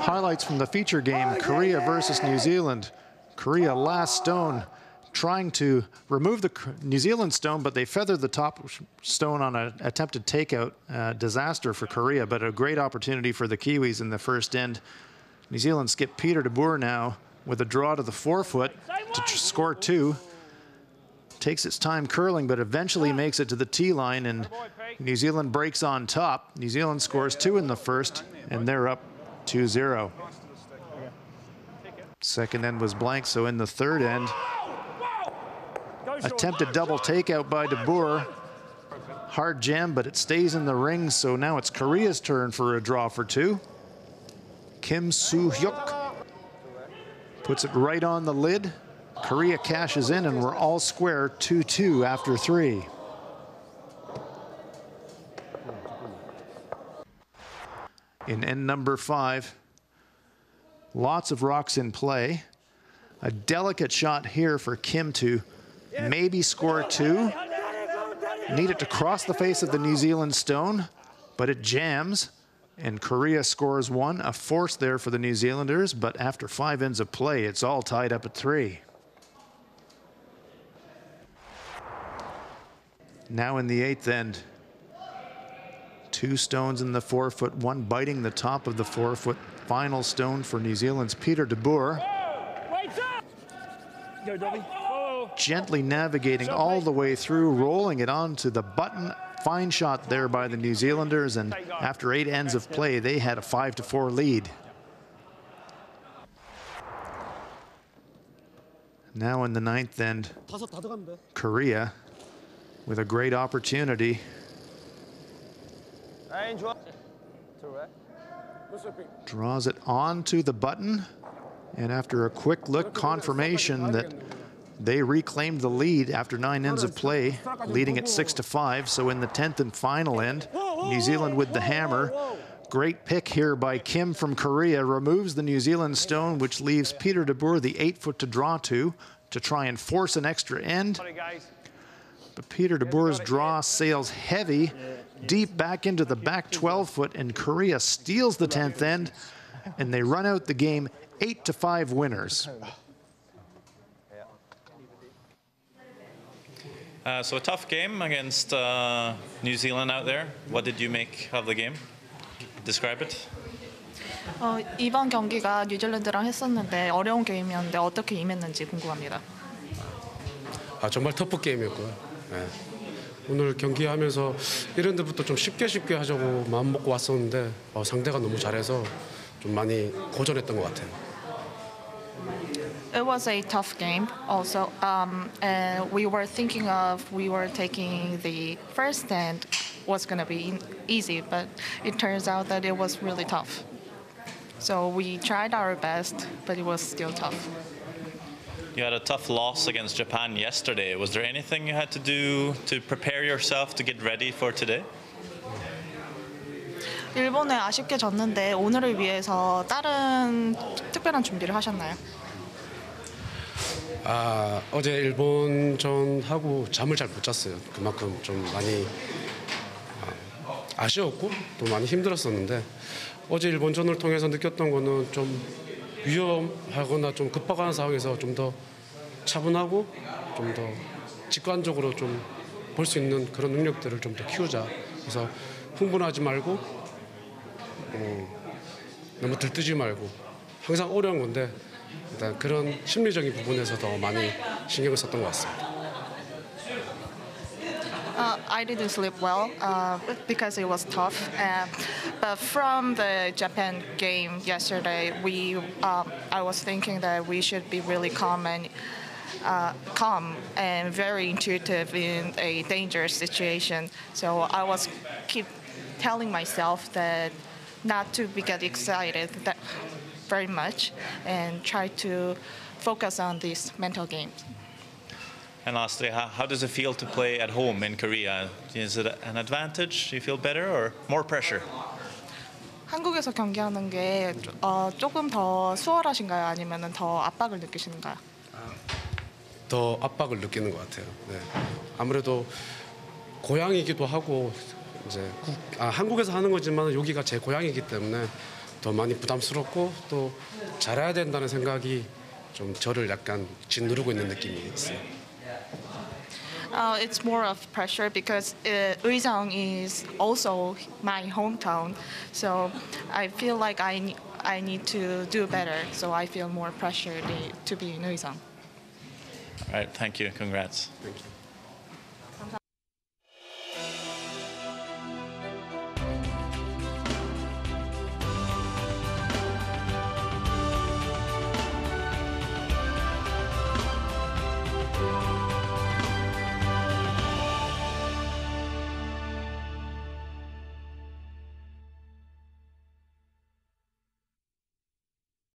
Highlights from the feature game, Korea versus New Zealand. Korea last stone, trying to remove the New Zealand stone, but they feathered the top stone on an attempted takeout. Disaster for Korea, but a great opportunity for the Kiwis in the first end. New Zealand skip Peter de Boer now with a draw to the forefoot to score two. Takes its time curling, but eventually makes it to the tee line, and New Zealand breaks on top. New Zealand scores two in the first, and they're up 2-0. Second end was blank, so in the third end, attempted double takeout by de Boer. Hard jam, but it stays in the ring, so now it's Korea's turn for a draw for two. Kim Soo-hyuk puts it right on the lid. Korea cashes in, and we're all square 2-2 after three. In end number five, lots of rocks in play. A delicate shot here for Kim to maybe score two. Needed to cross the face of the New Zealand stone, but it jams, and Korea scores one. A force there for the New Zealanders, but after five ends of play, it's all tied up at three. Now in the eighth end, two stones in the forefoot, one biting the top of the forefoot. Final stone for New Zealand's Peter de Boer. Gently navigating all the way through, rolling it onto the button. Fine shot there by the New Zealanders, and after eight ends of play, they had a 5-4 lead. Now in the ninth end, Korea with a great opportunity. Draws it onto the button, and after a quick look, confirmation that they reclaimed the lead after nine ends of play, leading at 6-5. So in the 10th and final end, New Zealand with the hammer. Great pick here by Kim from Korea, removes the New Zealand stone, which leaves Peter de Boer the 8-foot to draw to try and force an extra end. But Peter de Boer's draw sails heavy, deep back into the back 12-foot, and Korea steals the 10th end, and they run out the game 8-5 winners. So a tough game against New Zealand out there. What did you make of the game? Describe it. 이번 경기가 뉴질랜드랑 했었는데 어려운 게임이었는데 어떻게 임했는지 궁금합니다. 정말 터프 게임이었고요. 오늘 경기하면서 1라운드부터 좀 쉽게 하자고 마음 먹고 왔었는데 상대가 너무 잘해서 좀 많이 고전했던 것 같아요. It was a tough game also. And we were taking the first stand was going to be easy, but it turns out that it was really tough. So we tried our best, but it was still tough. You had a tough loss against Japan yesterday. Was there anything you had to do to prepare yourself to get ready for today? 일본에 아쉽게 졌는데 오늘을 위해서 다른 특별한 준비를 하셨나요? 어제 일본전 하고 잠을 잘 못 잤어요. 그만큼 좀 많이 아쉬웠고 또 많이 힘들었었는데 어제 일본전을 통해서 느꼈던 거는 좀 위험하거나 좀 급박한 상황에서 좀 더 차분하고 좀 더 직관적으로 좀 볼 수 있는 그런 능력들을 좀 더 키우자. 그래서 흥분하지 말고 너무 들뜨지 말고 항상 어려운 건데 일단 그런 심리적인 부분에서 더 많이 신경을 썼던 것 같습니다. I didn't sleep well because it was tough. But from the Japan game yesterday, I was thinking that we should be really calm and very intuitive in a dangerous situation. So I was keep telling myself that not to get excited that very much and try to focus on this mental game. And lastly, how does it feel to play at home in Korea? Is it an advantage? Do you feel better or more pressure? 한국에서 경기하는 게 조금 더 수월하신가요? 아니면은 더 압박을 느끼시는가요? 더 압박을 느끼는 것 같아요. 네. 아무래도 고향이기도 하고 이제 한국에서 하는 거지만 여기가 제 고향이기 때문에 더 많이 부담스럽고 또 잘해야 된다는 생각이 좀 저를 약간 짓누르고 있는 느낌이 있어요. It's more of pressure because Uiseong is also my hometown, so I feel like I need to do better. So I feel more pressure to be in Uiseong. All right, thank you. Congrats. Thank you.